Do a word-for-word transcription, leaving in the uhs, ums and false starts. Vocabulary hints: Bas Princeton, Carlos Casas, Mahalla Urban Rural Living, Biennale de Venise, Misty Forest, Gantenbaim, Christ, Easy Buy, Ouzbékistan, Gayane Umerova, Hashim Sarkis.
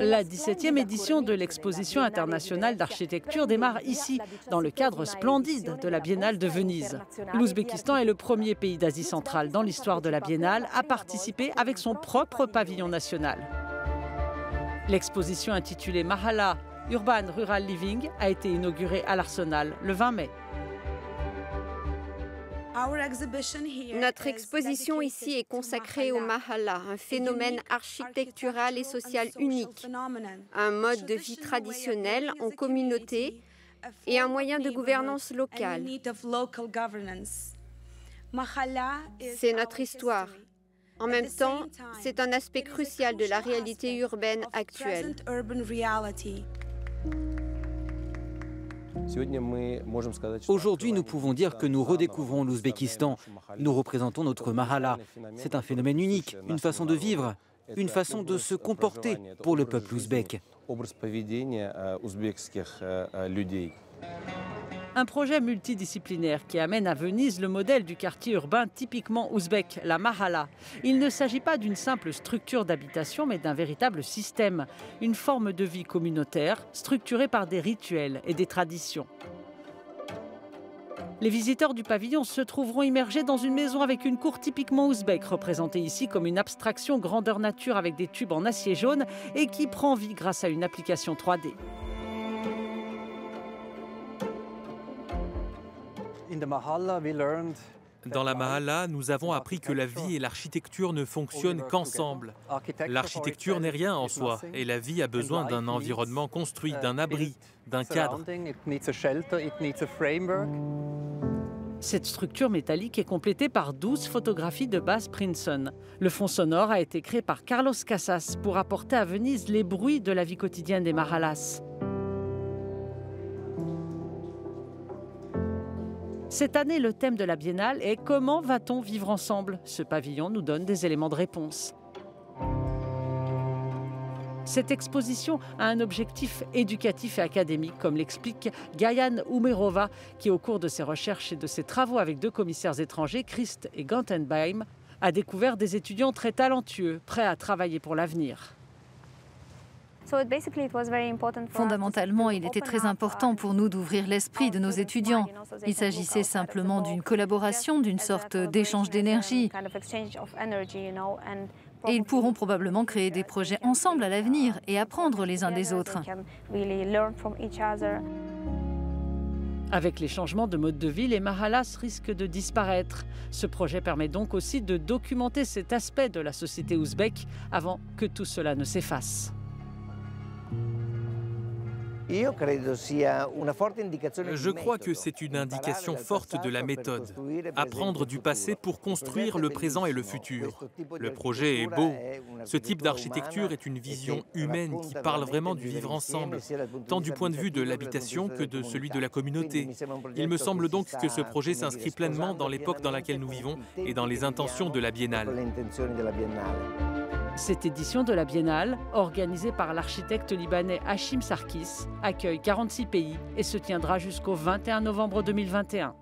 La dix-septième édition de l'exposition internationale d'architecture démarre ici, dans le cadre splendide de la Biennale de Venise. L'Ouzbékistan est le premier pays d'Asie centrale dans l'histoire de la Biennale à participer avec son propre pavillon national. L'exposition intitulée Mahalla Urban Rural Living a été inaugurée à l'Arsenal le vingt mai. Notre exposition ici est consacrée au Mahalla, un phénomène architectural et social unique, un mode de vie traditionnel en communauté et un moyen de gouvernance locale. C'est notre histoire. En même temps, c'est un aspect crucial de la réalité urbaine actuelle. Aujourd'hui, nous pouvons dire que nous redécouvrons l'Ouzbékistan. Nous représentons notre Mahalla. C'est un phénomène unique, une façon de vivre, une façon de se comporter pour le peuple ouzbek. Un projet multidisciplinaire qui amène à Venise le modèle du quartier urbain typiquement ouzbek, la Mahalla. Il ne s'agit pas d'une simple structure d'habitation, mais d'un véritable système. Une forme de vie communautaire, structurée par des rituels et des traditions. Les visiteurs du pavillon se trouveront immergés dans une maison avec une cour typiquement ouzbek, représentée ici comme une abstraction grandeur nature avec des tubes en acier jaune et qui prend vie grâce à une application trois D. Dans la Mahalla, nous avons appris que la vie et l'architecture ne fonctionnent qu'ensemble. L'architecture n'est rien en soi et la vie a besoin d'un environnement construit, d'un abri, d'un cadre. Cette structure métallique est complétée par douze photographies de Bas Princeton. Le fond sonore a été créé par Carlos Casas pour apporter à Venise les bruits de la vie quotidienne des Mahallas. Cette année, le thème de la Biennale est « Comment va-t-on vivre ensemble ?» Ce pavillon nous donne des éléments de réponse. Cette exposition a un objectif éducatif et académique, comme l'explique Gayane Umerova, qui au cours de ses recherches et de ses travaux avec deux commissaires étrangers, Christ et Gantenbaim, a découvert des étudiants très talentueux, prêts à travailler pour l'avenir. Fondamentalement, il était très important pour nous d'ouvrir l'esprit de nos étudiants. Il s'agissait simplement d'une collaboration, d'une sorte d'échange d'énergie. Et ils pourront probablement créer des projets ensemble à l'avenir et apprendre les uns des autres. Avec les changements de mode de vie, les Mahallas risquent de disparaître. Ce projet permet donc aussi de documenter cet aspect de la société ouzbèque avant que tout cela ne s'efface. Je crois que c'est une indication forte de la méthode, apprendre du passé pour construire le présent et le futur. Le projet est beau. Ce type d'architecture est une vision humaine qui parle vraiment du vivre ensemble, tant du point de vue de l'habitation que de celui de la communauté. Il me semble donc que ce projet s'inscrit pleinement dans l'époque dans laquelle nous vivons et dans les intentions de la Biennale. Cette édition de la Biennale, organisée par l'architecte libanais Hashim Sarkis, accueille quarante-six pays et se tiendra jusqu'au vingt et un novembre deux mille vingt et un.